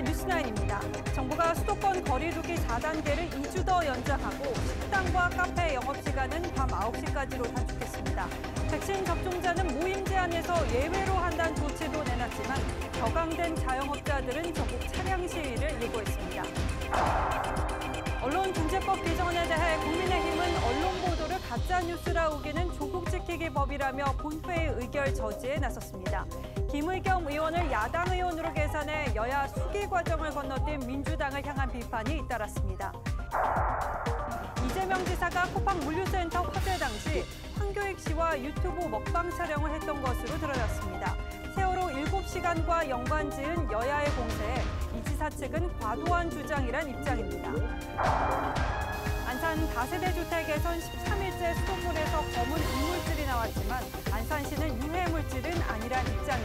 주말 뉴스나인입니다. 정부가 수도권 거리 두기 4단계를 2주 더 연장하고 식당과 카페 영업시간은 밤 9시까지로 단축했습니다. 백신 접종자는 모임 제한에서 예외로 한다는 조치도 내놨지만 격앙된 자영업자들은 전국 차량 시위를 예고했습니다. 언론중재법 개정안에 대해 국민의힘은 언론 보도를 가짜뉴스라 우기는 조국 지키기 법이라며 본회의 의결 저지에 나섰습니다. 김은경 의원을 야당 의원으로 개선해 여야 수기 과정을 건너뛴 민주당을 향한 비판이 잇따랐습니다. 이재명 지사가 쿠팡 물류센터 화재 당시 황교익 씨와 유튜브 먹방 촬영을 했던 것으로 드러났습니다. 세월호 7시간과 연관 지은 여야의 공세에 이 지사 측은 과도한 주장이란 입장입니다. 안산 다세대 주택에선 13일째 수돗물에서 검은 이물질이 나왔지만 안산시는 유해물질은 아니란 입장입니다.